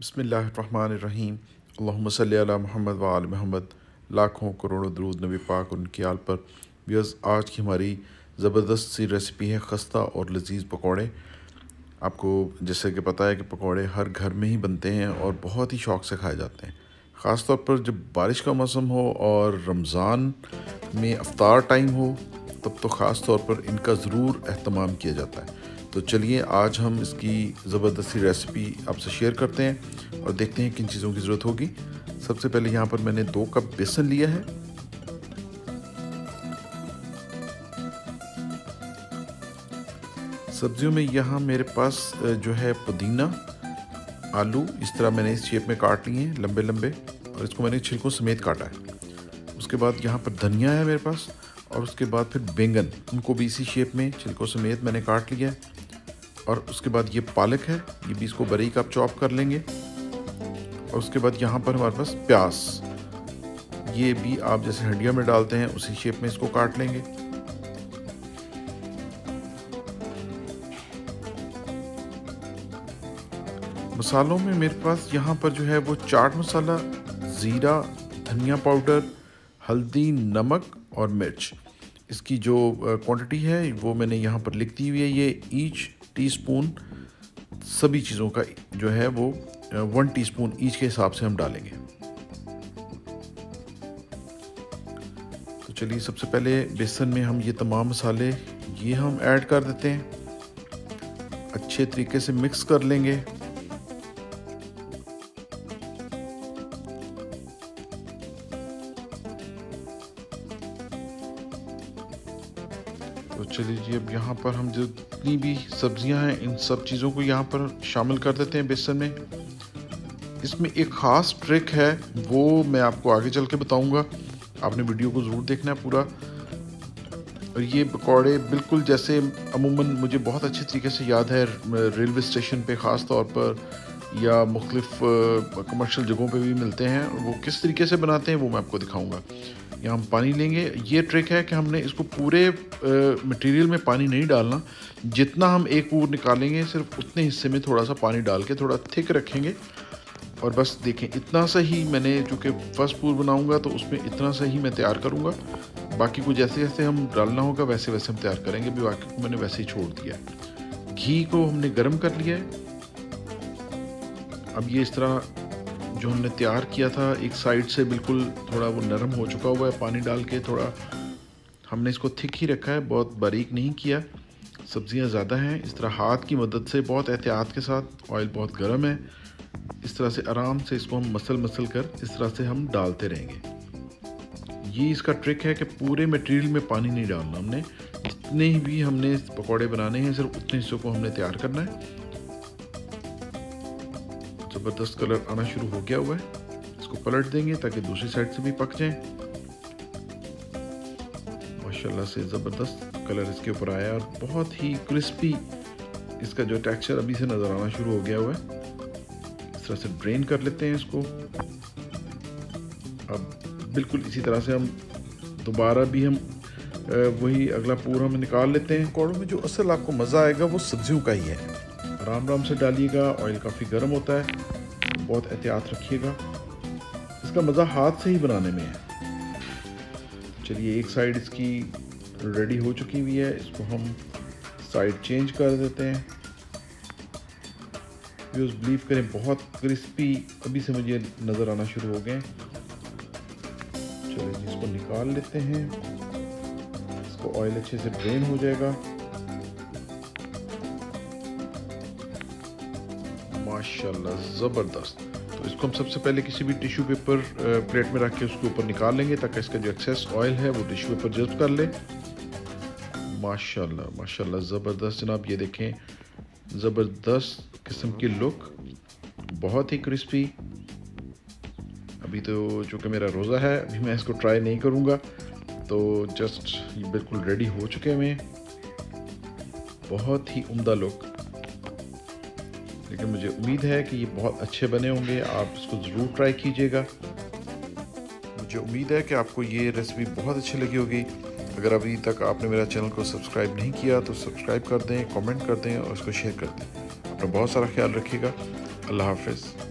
बिस्मिल्लाहिर्रहमानिर्रहीम अल्लाहुम्मा सल्ली अला मुहम्मद व आल मुहम्मद। लाखों करोड़ों दरूद नबी पाक उनकी आल पर। व्यूअर्स, आज की हमारी ज़बरदस्त सी रेसिपी है खस्ता और लजीज़ पकौड़े। आपको जैसे कि पता है कि पकौड़े हर घर में ही बनते हैं और बहुत ही शौक़ से खाए जाते हैं, ख़ास तौर पर जब बारिश का मौसम हो और रमज़ान में अफ्तार टाइम हो, तब तो ख़ास तौर पर इनका ज़रूर अहतमाम किया जाता है। तो चलिए आज हम इसकी ज़बरदस्त सी रेसिपी आपसे शेयर करते हैं और देखते हैं किन चीज़ों की ज़रूरत होगी। सबसे पहले यहाँ पर मैंने 2 कप बेसन लिया है, सब्जियों में यहाँ मेरे पास जो है पुदीना, आलू इस तरह मैंने इस शेप में काट लिए हैं लंबे लंबे, और इसको मैंने छिलकों समेत काटा है। उसके बाद यहाँ पर धनिया है मेरे पास, और उसके बाद फिर बैंगन, उनको भी इसी शेप में छिलकों समेत मैंने काट लिया है। और उसके बाद ये पालक है, ये भी इसको बारीक आप चॉप कर लेंगे। और उसके बाद यहाँ पर हमारे पास प्याज, ये भी आप जैसे हंडिया में डालते हैं उसी शेप में इसको काट लेंगे। मसालों में मेरे पास यहाँ पर जो है वो चाट मसाला, ज़ीरा, धनिया पाउडर, हल्दी, नमक और मिर्च। इसकी जो क्वांटिटी है वो मैंने यहाँ पर लिख दी हुई है, ये ईच टीस्पून, सभी चीज़ों का जो है वो 1 टीस्पून ईच के हिसाब से हम डालेंगे। तो चलिए सबसे पहले बेसन में हम ये तमाम मसाले ये हम ऐड कर देते हैं, अच्छे तरीके से मिक्स कर लेंगे। तो चलिए जी, अब यहाँ पर हम जो जितनी भी सब्जियां हैं इन सब चीज़ों को यहाँ पर शामिल कर देते हैं बेसन में। इसमें एक ख़ास ट्रिक है, वो मैं आपको आगे चल के बताऊँगा, आपने वीडियो को ज़रूर देखना है पूरा। और ये पकौड़े बिल्कुल जैसे अमूमन मुझे बहुत अच्छे तरीके से याद है रेलवे स्टेशन पे ख़ास तौर पर या मुख्तलिफ कमर्शल जगहों पे भी मिलते हैं, वो किस तरीके से बनाते हैं वो मैं आपको दिखाऊँगा। यहाँ हम पानी लेंगे, ये ट्रिक है कि हमने इसको पूरे मटेरियल में पानी नहीं डालना, जितना हम एक पूर निकालेंगे सिर्फ उतने हिस्से में थोड़ा सा पानी डाल के थोड़ा थिक रखेंगे। और बस देखें इतना सा ही मैंने, चूँकि फर्स्ट पूर बनाऊंगा तो उसमें इतना सा ही मैं तैयार करूंगा, बाकी को जैसे जैसे हम डालना होगा वैसे वैसे हम तैयार करेंगे। भी बाकी को मैंने वैसे ही छोड़ दिया है, घी को हमने गर्म कर लिया है। अब ये इस तरह जो हमने तैयार किया था एक साइड से बिल्कुल थोड़ा वो नरम हो चुका हुआ है, पानी डाल के थोड़ा हमने इसको थिक ही रखा है, बहुत बारीक नहीं किया। सब्जियां ज़्यादा हैं, इस तरह हाथ की मदद से बहुत एहतियात के साथ, ऑयल बहुत गर्म है, इस तरह से आराम से इसको हम मसल कर इस तरह से हम डालते रहेंगे। ये इसका ट्रिक है कि पूरे मटेरियल में पानी नहीं डालना, हमने जितने भी हमने पकौड़े बनाने हैं सिर्फ उतने हिस्सों को हमने तैयार करना है। ज़बरदस्त कलर आना शुरू हो गया हुआ है, इसको पलट देंगे ताकि दूसरी साइड से भी पक जाए। माशाल्लाह से ज़बरदस्त कलर इसके ऊपर आया और बहुत ही क्रिस्पी इसका जो टेक्सचर अभी से नज़र आना शुरू हो गया हुआ है। इस तरह से ड्रेन कर लेते हैं इसको। अब बिल्कुल इसी तरह से हम दोबारा भी हम वही अगला पूरा हम निकाल लेते हैं। पकौड़ों में जो असल आपको मज़ा आएगा वो सब्जियों का ही है, आराम आराम से डालिएगा, ऑयल काफ़ी गर्म होता है, बहुत एहतियात रखिएगा, इसका मज़ा हाथ से ही बनाने में है। चलिए एक साइड इसकी रेडी हो चुकी हुई है, इसको हम साइड चेंज कर देते हैं। व्यूअर्स बिलीव करें बहुत क्रिस्पी अभी से मुझे नज़र आना शुरू हो गए। चलिए जी इसको निकाल लेते हैं, इसको ऑयल अच्छे से ड्रेन हो जाएगा। माशाल्लाह ज़बरदस्त। तो इसको हम सबसे पहले किसी भी टिश्यू पेपर प्लेट में रख के उसके ऊपर निकाल लेंगे ताकि इसका जो एक्सेस ऑयल है वो टिश्यू पेपर जज़्ब कर ले। माशाल्लाह माशाल्लाह ज़बरदस्त जनाब, ये देखें ज़बरदस्त किस्म की लुक, बहुत ही क्रिस्पी। अभी तो चूँकि मेरा रोज़ा है अभी मैं इसको ट्राई नहीं करूँगा, तो जस्ट ये बिल्कुल रेडी हो चुके हुए हैं। बहुत ही उम्दा लुक, लेकिन मुझे उम्मीद है कि ये बहुत अच्छे बने होंगे, आप इसको ज़रूर ट्राई कीजिएगा। मुझे उम्मीद है कि आपको ये रेसिपी बहुत अच्छी लगी होगी। अगर अभी तक आपने मेरा चैनल को सब्सक्राइब नहीं किया तो सब्सक्राइब कर दें, कमेंट कर दें और इसको शेयर कर दें। अपना बहुत सारा ख्याल रखिएगा। अल्लाह हाफ़िज़।